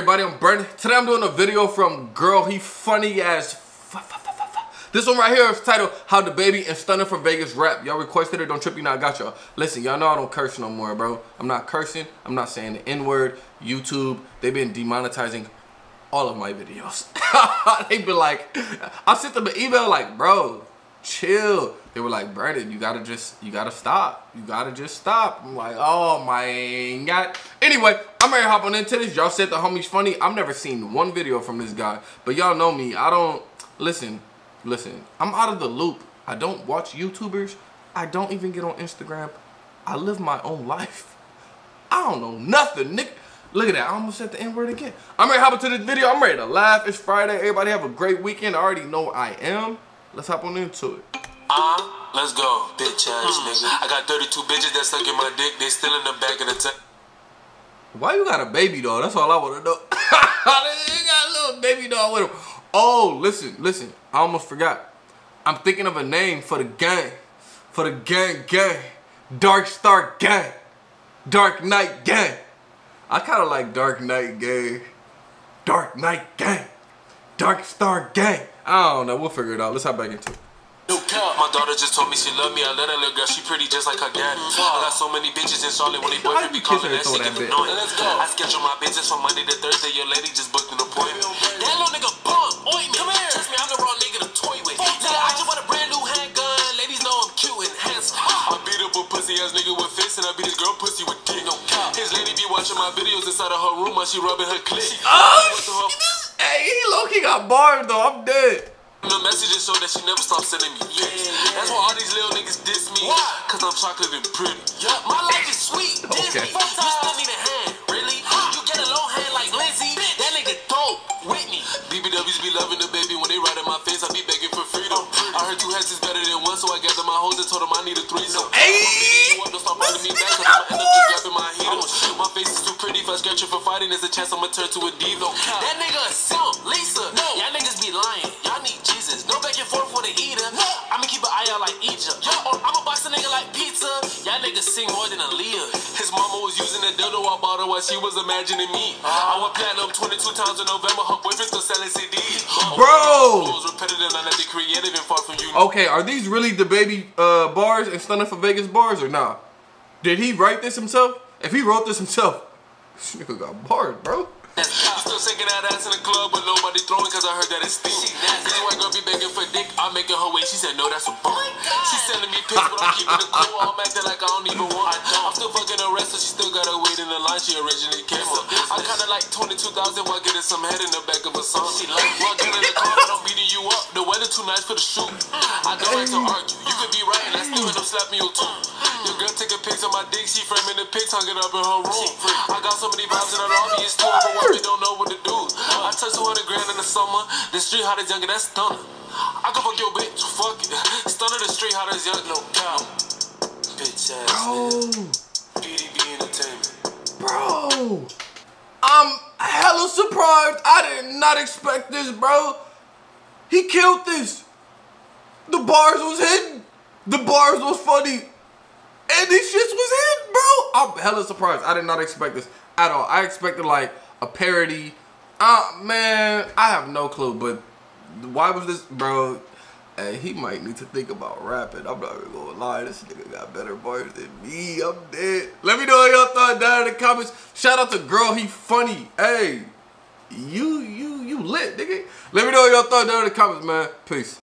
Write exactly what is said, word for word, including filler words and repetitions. everybody, I'm Bernie. Today I'm doing a video from Girl He Funny As. This one right here is titled How Da Baby and Stunna four Vegas Rap. Y'all requested it, don't trip you now, I got y'all. Listen, y'all know I don't curse no more, bro. I'm not cursing, I'm not saying the N-word. YouTube, they've been demonetizing all of my videos. They've been like, I sent them an email like, bro, chill. They were like, Brandon, you gotta just, you gotta stop. You gotta just stop. I'm like, oh my God. Anyway, I'm ready to hop on into this. Y'all said the homie's funny. I've never seen one video from this guy, but y'all know me. I don't, listen, listen, I'm out of the loop. I don't watch YouTubers. I don't even get on Instagram. I live my own life. I don't know nothing, nigga. Look at that, I almost said the N-word again. I'm ready to hop into this video. I'm ready to laugh. It's Friday. Everybody have a great weekend. I already know I am. Let's hop on into it. Uh, let's go, bitch ass nigga. I got thirty-two bitches that suck in my dick. They still in the back of the tank. Why you got a baby doll? That's all I want to know. You got a little baby doll with him. Oh, listen, listen. I almost forgot. I'm thinking of a name for the gang. For the gang gang. Dark Star gang. Dark Knight gang. I kind of like Dark Knight gang. Dark Knight gang. Dark Star gang. I don't know. We'll figure it out. Let's hop back into it. My daughter just told me she loved me. I let her little girl. She pretty just like her daddy. I got so many bitches in Charlotte when they boyfriend be calling that shit get annoying. I schedule my business from Monday to Thursday. Your lady just booked an appointment. That little nigga bum ointment. Come here. Trust me, I'm the wrong nigga to toy with. Nigga, I just want a brand new handgun. Ladies know I'm cute and handsome. I beat up a pussy ass nigga with fists and I beat his girl pussy with dick. His lady be watching my videos inside of her room while she rubbing her clit. Oh, hey, he low key got barred though. I'm dead. The messages show that she never stopped sending me yeah, yeah. That's why all these little niggas diss me. Why? Cause I'm chocolate and pretty. Yep. My life is sweet. Diss okay. Me. You still need a hand, really? You get a long hand like Lindsay. That nigga dope, Whitney. B B Ws be loving the baby when they ride in my face. I be begging for freedom. I heard two heads is better than one, so I gathered my hoes and told them I need a threesome. Hey, don't stop running me back. I'm gonna end up just grabbing my heels. My face is too pretty. If I scratch it for fighting, there's a chance I'm gonna turn to a divo. That nigga a simp, Lisa. No, y'all niggas be lying. Y'all need. No back and forth for the eater. I'ma keep an eye out like Egypt. I'ma box a nigga like pizza. Y'all niggas sing more than Aaliyah. His mama was using a dildo I bought her while she was imagining me. I went platinum twenty-two times in November. Her boyfriend still selling C Ds. Bro! Okay, are these really Da Baby uh, bars and Stunna four Vegas bars or nah? Did he write this himself? If he wrote this himself, this nigga got bars, bro. You still shaking that ass in the club, but nobody throwing cause I heard that it's steam. This white girl be begging for dick, I'm making her wait. She said no, that's a bum. Oh, she's sending me pics, but I'm keeping it cool. I'm acting like I don't even want. I don't. I'm still fucking her rest, so she still gotta wait in the line. She originally came up. I kinda like twenty-two thousand while getting some head in the back of a song. She like walking in the car, but I'm beating you up. The weather too nice for the shoot. I don't like to argue. You could be right and I still end up slapping you too. Your girl taking pics of my dick, she framing the pics, hung it up in her room. I got so many vibes in her obvious too. We don't know what to do. I touched two hundred grand in the summer. The street hot as young, and that's Stunna. I can fuck your bitch, fuck it. Stunna the street hot as young, no cow. Bitch ass. Bro. B D B Entertainment. Bro. I'm hella surprised. I did not expect this, bro. He killed this. The bars was hidden. The bars was funny. And these shits was hidden, bro. I'm hella surprised. I did not expect this at all. I expected, like, a parody. Uh, man, I have no clue, but why was this, bro? Hey, he might need to think about rapping. I'm not even gonna lie, this nigga got better bars than me. I'm dead. Let me know what y'all thought down in the comments. Shout out to Girl He Funny. Hey, you, you, you lit, nigga. Let me know what y'all thought down in the comments, man. Peace.